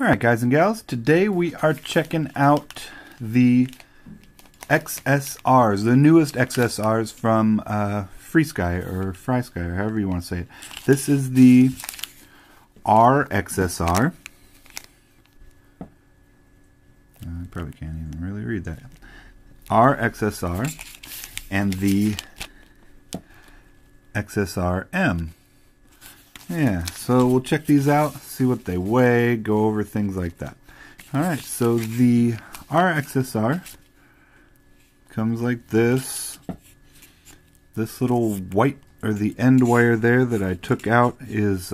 Alright guys and gals, today we are checking out the XSRs, the newest XSRs from FrSky, or however you want to say it. This is the RXSR. I probably can't even really read that. RXSR and the XSR-M. Yeah, so we'll check these out, see what they weigh, go over things like that. Alright, so the R-XSR comes like this. This little white, or the end wire there that I took out is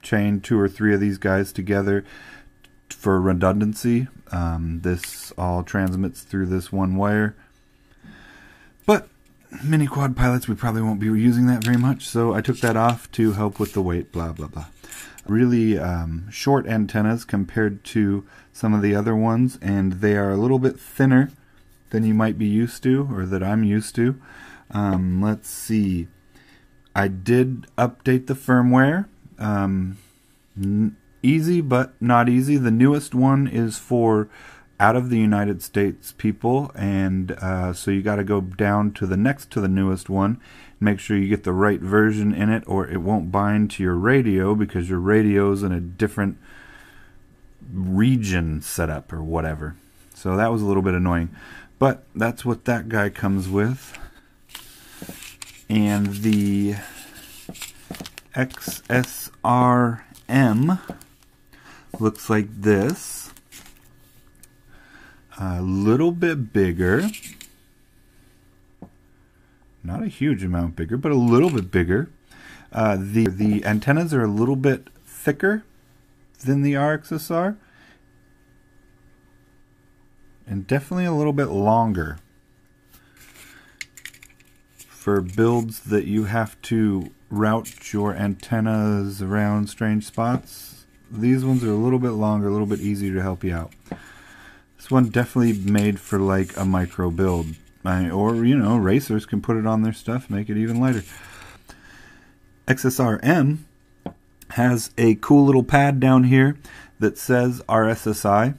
chained two or three of these guys together for redundancy. This all transmits through this one wire. But mini quad pilots, we probably won't be using that very much, so I took that off to help with the weight, blah blah blah. Really short antennas compared to some of the other ones, and they are a little bit thinner than you might be used to, or that I'm used to. Let's see, I did update the firmware. Easy but not easy. The newest one is for out of the United States people, and so you got to go down to the next to the newest one, make sure you get the right version in it, or it won't bind to your radio because your radio's in a different region setup or whatever. So that was a little bit annoying, but that's what that guy comes with. And the XSR-M looks like this. A little bit bigger, not a huge amount bigger, but a little bit bigger. The antennas are a little bit thicker than the RXSR, and definitely a little bit longer for builds that you have to route your antennas around strange spots. These ones are a little bit longer, a little bit easier to help you out. This one definitely made for like a micro build, or you know, racers can put it on their stuff, make it even lighter. XSR-M has a cool little pad down here that says RSSI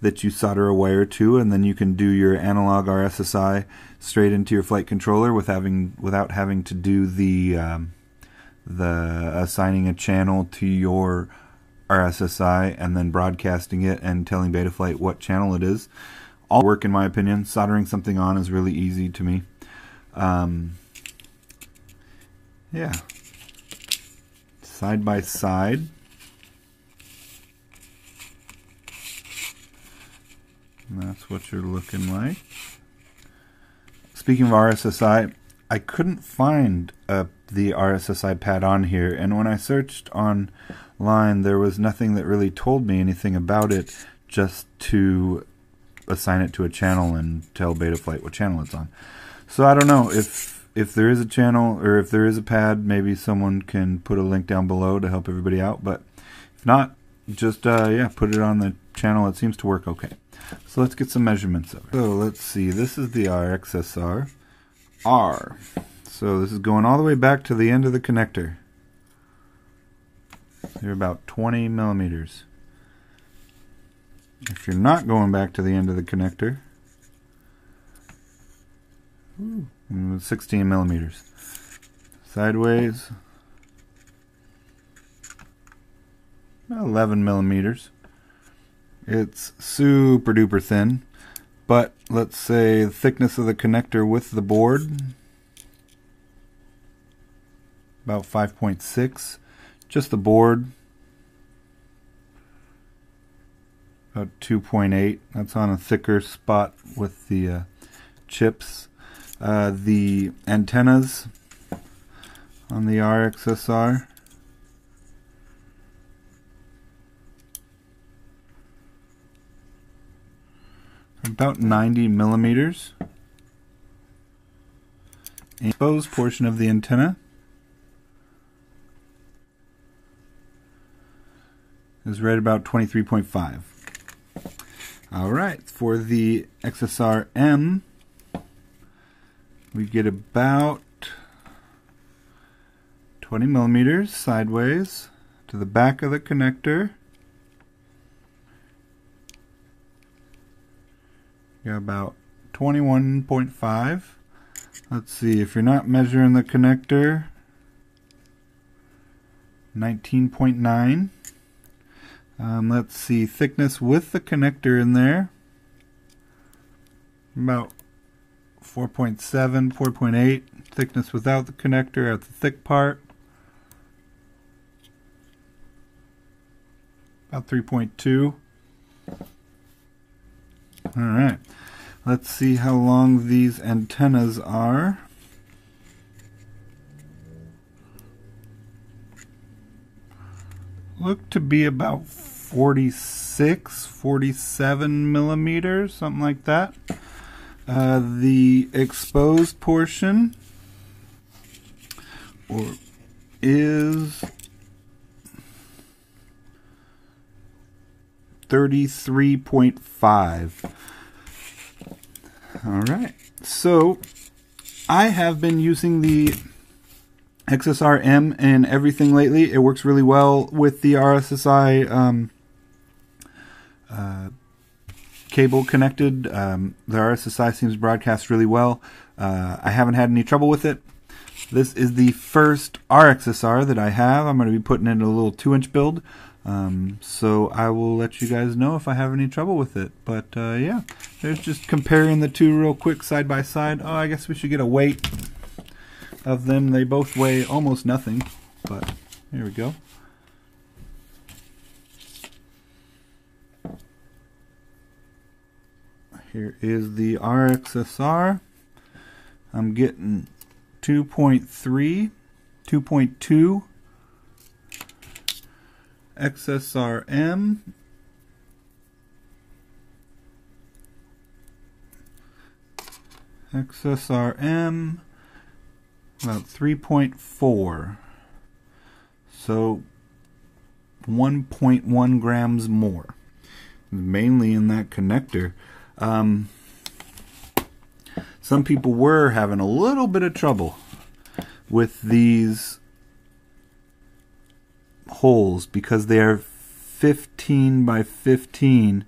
that you solder a wire to, and then you can do your analog RSSI straight into your flight controller without having to do the assigning a channel to your RSSI and then broadcasting it and telling Betaflight what channel it is. All work, in my opinion. Soldering something on is really easy to me. Yeah. Side by side. And that's what you're looking like. Speaking of RSSI, I couldn't find the RSSI pad on here, and when I searched online there was nothing that really told me anything about it, just to assign it to a channel and tell Betaflight what channel it's on. So I don't know if there is a channel, or if there is a pad, maybe someone can put a link down below to help everybody out, but if not, just yeah, put it on the channel. It seems to work okay. So let's get some measurements of it. So let's see, this is the RXSR. R. So this is going all the way back to the end of the connector. They're about 20 millimeters. If you're not going back to the end of the connector, 16 millimeters. Sideways, 11 millimeters. It's super duper thin. But let's say the thickness of the connector with the board, about 5.6. Just the board, about 2.8. That's on a thicker spot with the chips. The antennas on the RXSR, about 90 millimeters. The exposed portion of the antenna is right about 23.5. Alright, for the XSR-M, we get about 20 millimeters sideways to the back of the connector. You're about 21.5. Let's see, if you're not measuring the connector, 19.9. Let's see, thickness with the connector in there, about 4.7, 4.8. Thickness without the connector at the thick part, about 3.2. Alright, let's see how long these antennas are. Look to be about 46, 47 millimeters, something like that. The exposed portion is 33.5. Alright, so I have been using the XSR-M and everything lately. It works really well with the RSSI cable connected. The RSSI seems to broadcast really well. I haven't had any trouble with it. This is the first RXSR that I have. I'm going to be putting in a little 2-inch build. So I will let you guys know if I have any trouble with it. But yeah, there's just comparing the two real quick side by side. Oh, I guess we should get a weight of them. They both weigh almost nothing, but here we go. Here is the RXSR. I'm getting 2.3, 2.2. XSR-M. XSR-M. About 3.4, so 1.1 grams more, mainly in that connector. Some people were having a little bit of trouble with these holes because they are 15 by 15,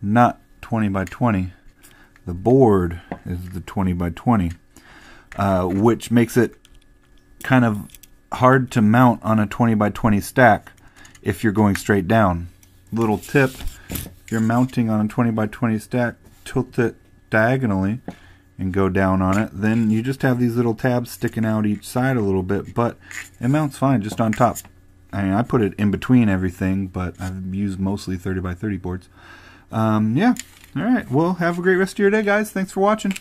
not 20 by 20. The board is the 20 by 20. Which makes it kind of hard to mount on a 20 by 20 stack if you're going straight down. Little tip, if you're mounting on a 20 by 20 stack, tilt it diagonally and go down on it. Then you just have these little tabs sticking out each side a little bit, but it mounts fine just on top. I mean, I put it in between everything, but I've used mostly 30 by 30 boards. Yeah, alright, well, have a great rest of your day, guys. Thanks for watching.